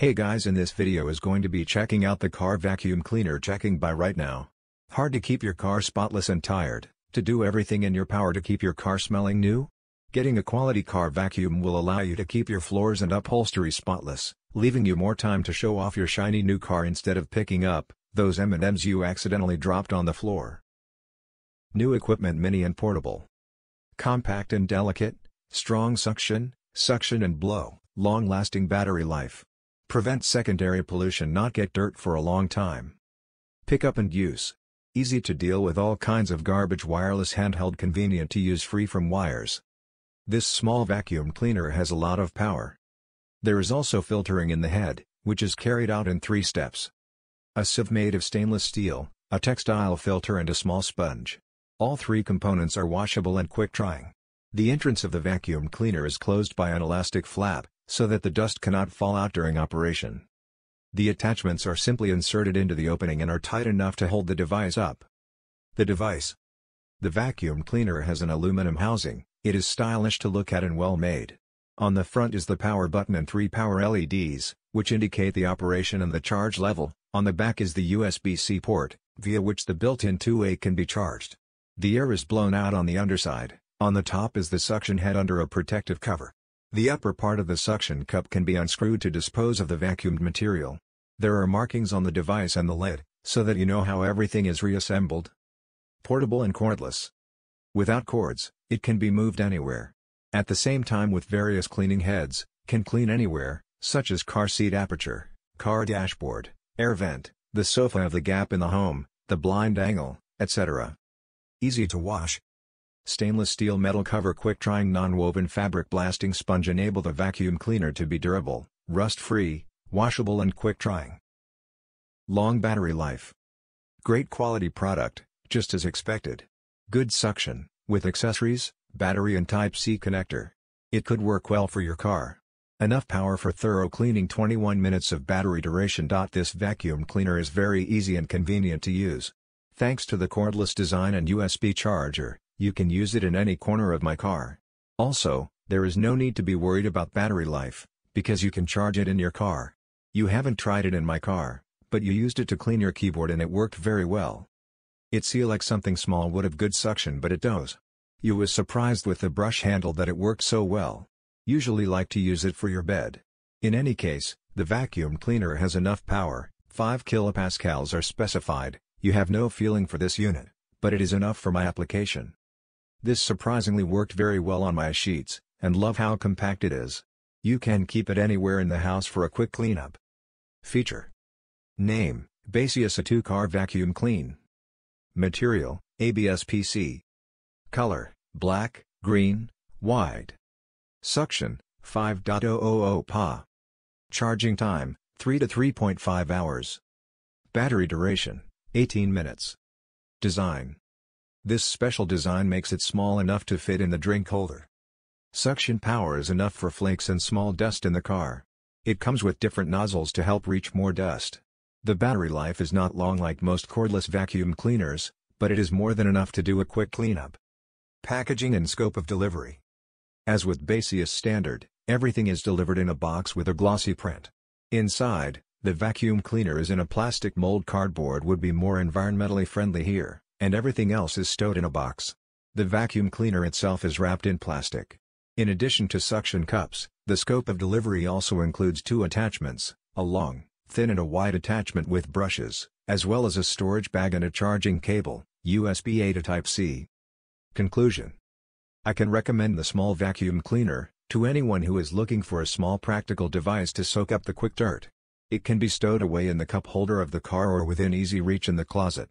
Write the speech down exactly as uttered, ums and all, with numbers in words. Hey guys, in this video is going to be checking out the car vacuum cleaner checking by right now. Hard to keep your car spotless and tired, to do everything in your power to keep your car smelling new? Getting a quality car vacuum will allow you to keep your floors and upholstery spotless, leaving you more time to show off your shiny new car instead of picking up those M and M's you accidentally dropped on the floor. New equipment, mini and portable. Compact and delicate, strong suction, suction and blow, long-lasting battery life. Prevent secondary pollution, not get dirt for a long time. Pickup and use. Easy to deal with all kinds of garbage, wireless handheld, convenient to use, free from wires. This small vacuum cleaner has a lot of power. There is also filtering in the head, which is carried out in three steps. A sieve made of stainless steel, a textile filter and a small sponge. All three components are washable and quick drying. The entrance of the vacuum cleaner is closed by an elastic flap, so that the dust cannot fall out during operation. The attachments are simply inserted into the opening and are tight enough to hold the device up. The device. The vacuum cleaner has an aluminum housing. It is stylish to look at and well made. On the front is the power button and three power L E Ds, which indicate the operation and the charge level. On the back is the U S B C port, via which the built-in two A can be charged. The air is blown out on the underside. On the top is the suction head under a protective cover. The upper part of the suction cup can be unscrewed to dispose of the vacuumed material. There are markings on the device and the lid, so that you know how everything is reassembled. Portable and cordless. Without cords, it can be moved anywhere. At the same time with various cleaning heads, can clean anywhere, such as car seat aperture, car dashboard, air vent, the sofa of the gap in the home, the blind angle, et cetera. Easy to wash. Stainless steel metal cover, quick drying non-woven fabric, blasting sponge enable the vacuum cleaner to be durable, rust-free, washable and quick drying. Long battery life. Great quality product, just as expected. Good suction, with accessories, battery and Type C connector. It could work well for your car. Enough power for thorough cleaning, twenty-one minutes of battery duration. This vacuum cleaner is very easy and convenient to use. Thanks to the cordless design and U S B charger, you can use it in any corner of my car. Also, there is no need to be worried about battery life, because you can charge it in your car. You haven't tried it in my car, but you used it to clean your keyboard and it worked very well. It seemed like something small would have good suction, but it does. You was surprised with the brush handle that it worked so well. Usually like to use it for your bed. In any case, the vacuum cleaner has enough power, five kilopascals are specified. You have no feeling for this unit, but it is enough for my application. This surprisingly worked very well on my sheets, and love how compact it is. You can keep it anywhere in the house for a quick cleanup. Feature. Name, Baseus A two Car Vacuum Clean. Material, A B S P C. Color, black, green, white. Suction, five thousand pounds. Charging time, three to three point five hours. Battery duration, eighteen minutes. Design. This special design makes it small enough to fit in the drink holder. Suction power is enough for flakes and small dust in the car. It comes with different nozzles to help reach more dust. The battery life is not long like most cordless vacuum cleaners, but it is more than enough to do a quick cleanup. Packaging and scope of delivery. As with Baseus standard, everything is delivered in a box with a glossy print. Inside, the vacuum cleaner is in a plastic mold. Cardboard would be more environmentally friendly here, and everything else is stowed in a box. The vacuum cleaner itself is wrapped in plastic. In addition to suction cups, the scope of delivery also includes two attachments, a long, thin and a wide attachment with brushes, as well as a storage bag and a charging cable, U S B A to Type C. Conclusion. I can recommend the small vacuum cleaner to anyone who is looking for a small practical device to soak up the quick dirt. It can be stowed away in the cup holder of the car or within easy reach in the closet.